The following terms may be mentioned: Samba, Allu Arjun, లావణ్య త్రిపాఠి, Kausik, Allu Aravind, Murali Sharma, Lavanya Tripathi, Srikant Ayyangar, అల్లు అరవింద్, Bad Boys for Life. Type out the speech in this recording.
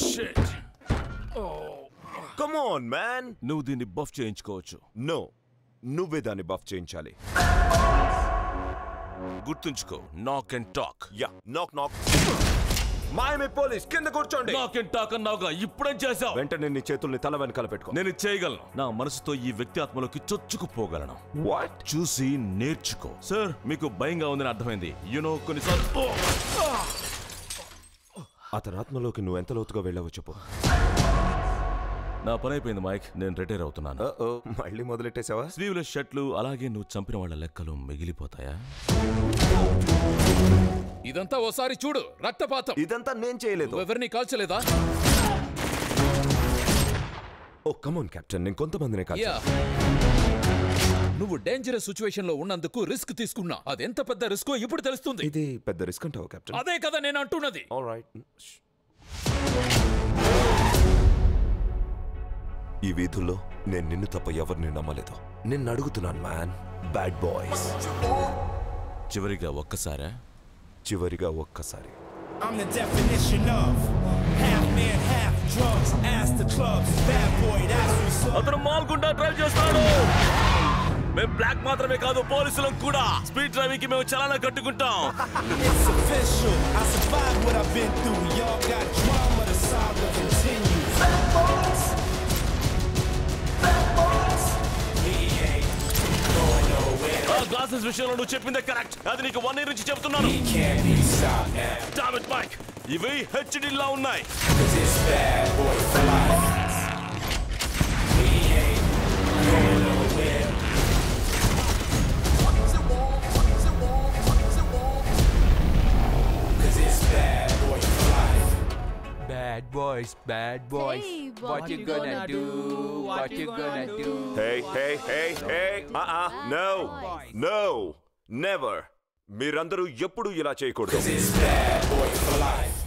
shit. Oh. Come on, man. No, the buff change coach. No. Nuvedani buff change chali. Gurtunchuko. Knock and talk. Yeah. Knock, knock. Miami police. Kinda gurchundi. Knock and talk and naga. Ippudu chesao. Ventane nee chetulni tala venkala pettuko. Nenu cheyagalanu. Na manasto ee vyakti atmaloki chocchukupogalanu. What? Chusi nerchuko. Sir, meeku bayanga undani ardhamaindi. You know konni sir. అతని ఆత్మలోకి నువ్వు ఎంత లోతుగా వెళ్ళావో చెప్పు. నా పని అయిపోయింది mic, నేను retire అవుతున్నాను. మళ్ళీ మొదలెట్టేసావా? స్లీవ్లెస్ షర్ట్లు అలాగే నువ్వు చంపిన వాళ్ళ లెక్కలు మిగిలిపోతాయా? ఇదంతా ఓసారి చూడు, రక్తపాతం. ఇదంతా నేను చేయలేదు. ఎవరిని కాల్చలేదా? ఓ కమ్ ఆన్ కెప్టెన్, నేను కొంతమందినే కాల్చా. నువ్వు డేంజరస్ సిచువేషన్ లో ఉన్నందుకు రిస్క్ తీసుకున్నా, అదెంత పెద్ద రిస్కో ఇప్పుడు తెలుస్తుంది. ఇది పెద్ద రిస్క్ అంటావు కెప్టెన్? అదే కదా నేను అంటున్నది. ఆల్ రైట్, ఈ వీధుల్లో నేను నిన్ను తప్ప ఎవరిని నమ్మలేదు. నిన్ను అడుగుతున్నాను మ్యాన్, బ్యాడ్ బాయ్స్. చివరిగా ఒక్కసారా? చివరిగా ఒక్కసారి. I'm the definition of half man, half drugs. Ask the clubs, bad boy, that's what's up. అతను మాల్ గుండా ట్రైల్ చేస్తాడు. మేము బ్లాక్ మాత్రమే కాదు, పోలీసులం కూడా. స్పీడ్ డ్రైవింగ్ కి మేము చలానా కట్టుకుంటాం. గ్లాసెస్ విషయంలో నువ్వు చెప్పిందే కరెక్ట్, అది నీకు 1 year నుంచి చెప్తున్నాను. ఇవి హెచ్డి లా ఉన్నాయి. Bad boys, bad boys. Hey, what you gonna do? What you gonna do? Hey, hey, hey, hey! No, no, never. Mirandaru yappudu ila cheyakudadu. This is Bad Boys for Life.